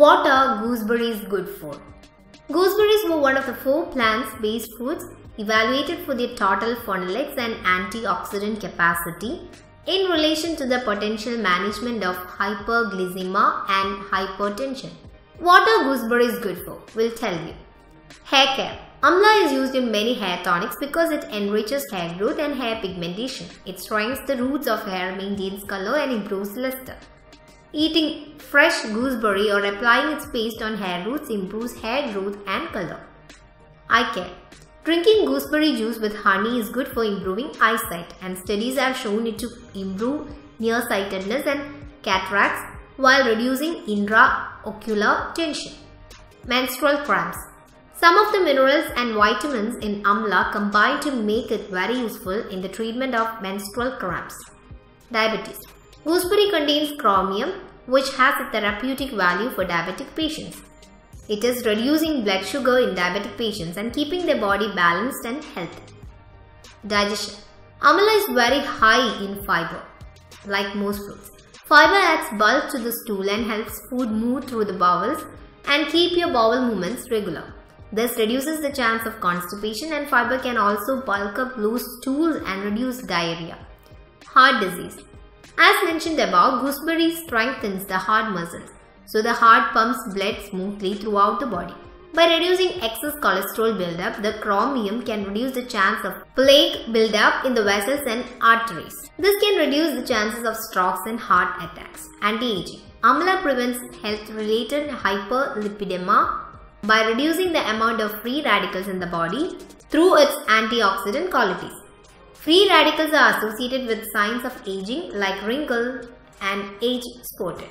What are gooseberries good for? Gooseberries were one of the four plant-based foods evaluated for their total phenolics and antioxidant capacity in relation to the potential management of hyperglycemia and hypertension. What are gooseberries good for? We'll tell you. Hair care. Amla is used in many hair tonics because it enriches hair growth and hair pigmentation. It strengthens the roots of hair, maintains color, and improves luster. Eating fresh gooseberry or applying its paste on hair roots improves hair growth and color. Eye care. Drinking gooseberry juice with honey is good for improving eyesight, and studies have shown it to improve nearsightedness and cataracts while reducing intraocular tension. Menstrual cramps. Some of the minerals and vitamins in amla combine to make it very useful in the treatment of menstrual cramps. Diabetes. Gooseberry contains chromium, which has a therapeutic value for diabetic patients. It is reducing blood sugar in diabetic patients and keeping their body balanced and healthy. Digestion. Amla is very high in fiber, like most fruits. Fiber adds bulk to the stool and helps food move through the bowels and keep your bowel movements regular. This reduces the chance of constipation, and fiber can also bulk up loose stools and reduce diarrhea. Heart disease. As mentioned above, gooseberry strengthens the heart muscles, so the heart pumps blood smoothly throughout the body. By reducing excess cholesterol buildup, the chromium can reduce the chance of plaque buildup in the vessels and arteries. This can reduce the chances of strokes and heart attacks. Anti-aging. Amla prevents health-related hyperlipidemia by reducing the amount of free radicals in the body through its antioxidant qualities. Free radicals are associated with signs of aging like wrinkle and age spotted.